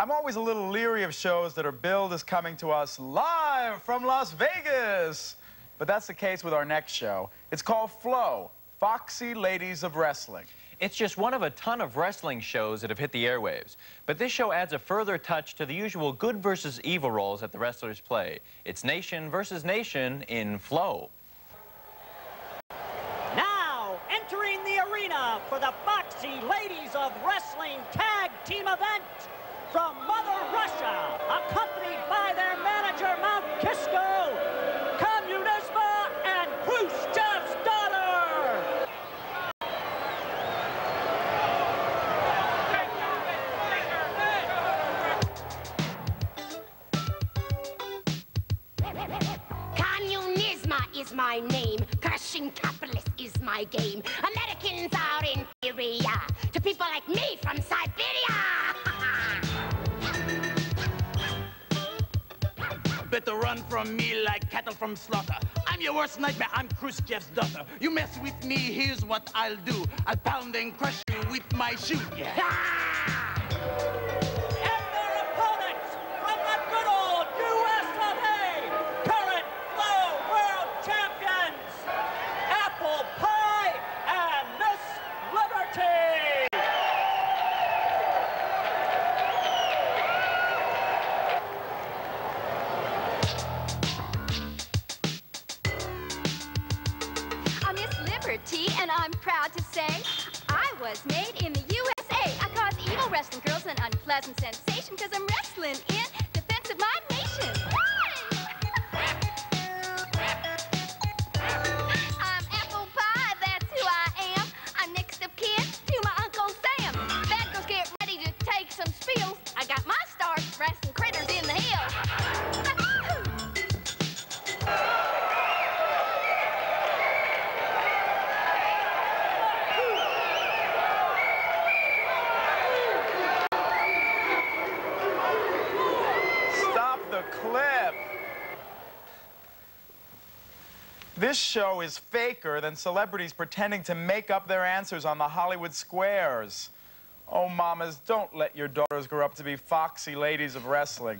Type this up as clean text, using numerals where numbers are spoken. I'm always a little leery of shows that are billed as coming to us live from Las Vegas. But that's the case with our next show. It's called Flow, Foxy Ladies of Wrestling. It's just one of a ton of wrestling shows that have hit the airwaves. But this show adds a further touch to the usual good versus evil roles that the wrestlers play. It's nation versus nation in Flow. Now, entering the arena for the Foxy Ladies of Wrestling Tag Team Event. From Mother Russia, accompanied by their manager, Mount Kisco, Communisma, and Khrushchev's daughter. Communisma is my name. Crushing capitalist is my game. Americans are inferior to people like me from Siberia. Better run from me like cattle from slaughter. I'm your worst nightmare, I'm Khrushchev's daughter. You mess with me, here's what I'll do. I'll pound and crush you with my shoe. Yeah. Ah! And their opponents from the good old USA, current Flow World Champions, Apple Pie and Miss Liberty. And I'm proud to say I was made in the USA. I cause evil wrestling girls an unpleasant sensation because I'm wrestling in defense of my nation. I'm Apple Pie, that's who I am. I'm next of kin to my Uncle Sam. Bad girls get ready to take some spills. I got my stars wrestling critters in the hills. This show is faker than celebrities pretending to make up their answers on the Hollywood squares. Oh, mamas, don't let your daughters grow up to be foxy ladies of wrestling.